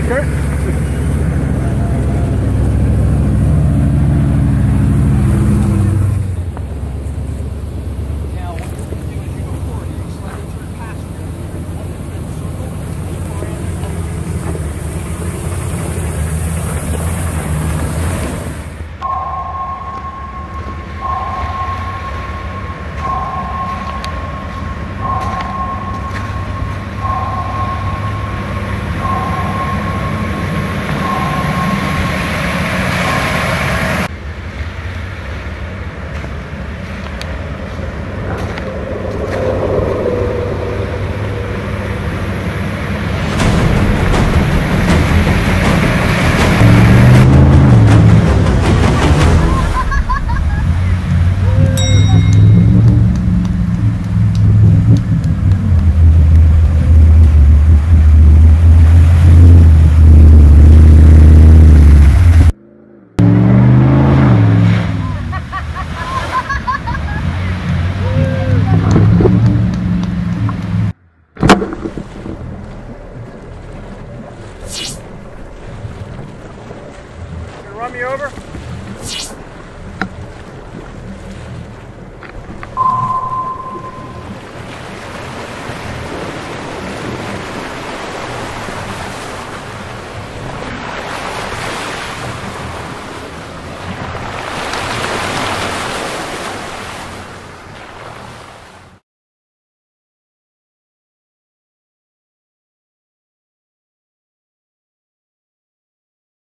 Hey, Kurt. Run me over?